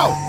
Come on.